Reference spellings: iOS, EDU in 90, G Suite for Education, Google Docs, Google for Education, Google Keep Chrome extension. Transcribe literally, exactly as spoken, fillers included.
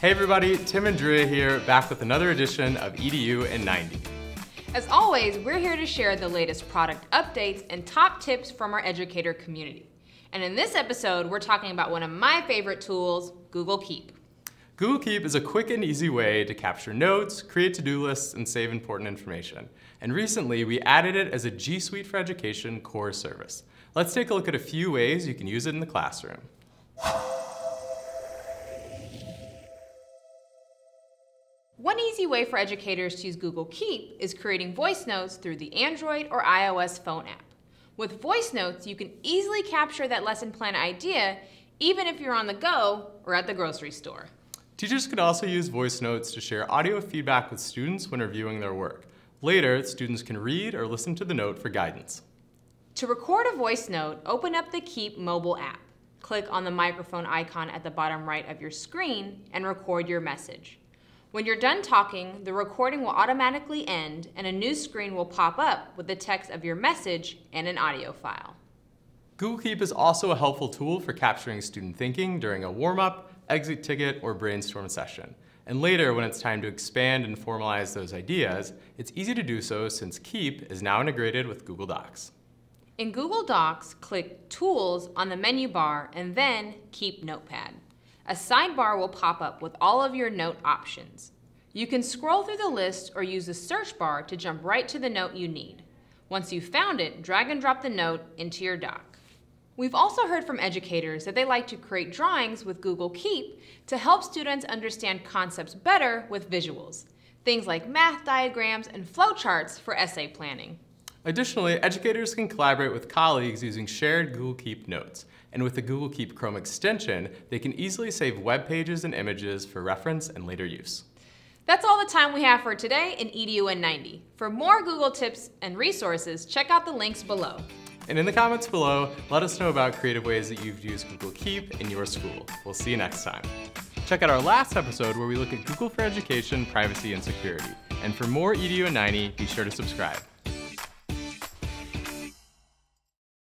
Hey everybody, Tim and Drea here, back with another edition of E D U in ninety. As always, we're here to share the latest product updates and top tips from our educator community. And in this episode, we're talking about one of my favorite tools, Google Keep. Google Keep is a quick and easy way to capture notes, create to-do lists, and save important information. And recently, we added it as a G Suite for Education core service. Let's take a look at a few ways you can use it in the classroom. One easy way for educators to use Google Keep is creating voice notes through the Android or iOS phone app. With voice notes, you can easily capture that lesson plan idea even if you're on the go or at the grocery store. Teachers could also use voice notes to share audio feedback with students when reviewing their work. Later, students can read or listen to the note for guidance. To record a voice note, open up the Keep mobile app. Click on the microphone icon at the bottom right of your screen and record your message. When you're done talking, the recording will automatically end and a new screen will pop up with the text of your message and an audio file. Google Keep is also a helpful tool for capturing student thinking during a warm-up, exit ticket, or brainstorm session. And later, when it's time to expand and formalize those ideas, it's easy to do so since Keep is now integrated with Google Docs. In Google Docs, click Tools on the menu bar and then Keep Notepad. A sidebar will pop up with all of your note options. You can scroll through the list or use the search bar to jump right to the note you need. Once you've found it, drag and drop the note into your doc. We've also heard from educators that they like to create drawings with Google Keep to help students understand concepts better with visuals, things like math diagrams and flowcharts for essay planning. Additionally, educators can collaborate with colleagues using shared Google Keep notes. And with the Google Keep Chrome extension, they can easily save web pages and images for reference and later use. That's all the time we have for today in E D U in ninety. For more Google tips and resources, check out the links below. And in the comments below, let us know about creative ways that you've used Google Keep in your school. We'll see you next time. Check out our last episode where we look at Google for Education, privacy, and security. And for more E D U in ninety, be sure to subscribe.